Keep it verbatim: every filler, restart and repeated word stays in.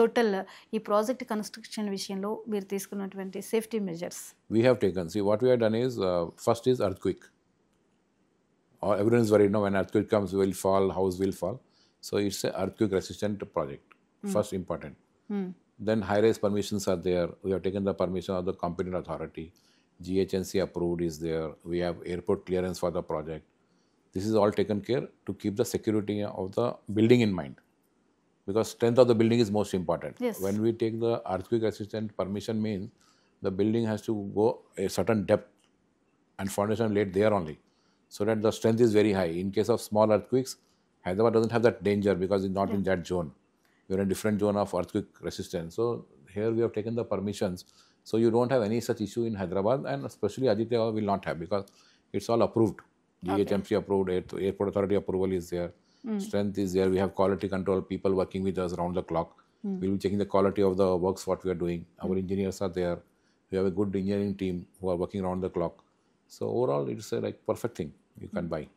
total ee project construction vishayamlo meer teeskunnatuvanti safety measures we have taken. See, what we have done is uh, first is earthquake. Uh, everyone is worried, no, when earthquake comes, will fall, house will fall. So it's an earthquake resistant project, mm. first important. Mm. Then high-rise permissions are there. We have taken the permission of the competent authority. G H N C approved is there. We have airport clearance for the project. This is all taken care to keep the security of the building in mind, because strength of the building is most important. Yes. When we take the earthquake resistant permission, means the building has to go a certain depth and foundation laid there only, so that the strength is very high. In case of small earthquakes, Hyderabad doesn't have that danger because it's not yeah. in that zone. You're in a different zone of earthquake resistance. So here we have taken the permissions. So you don't have any such issue in Hyderabad, and especially Aditya will not have, because it's all approved. D H M C okay. approved, air, airport authority approval is there, mm. strength is there. We have quality control, people working with us round the clock. Mm. We'll be checking the quality of the works, what we are doing. Our mm. engineers are there. We have a good engineering team who are working round the clock. So overall, it's a like perfect thing you can buy.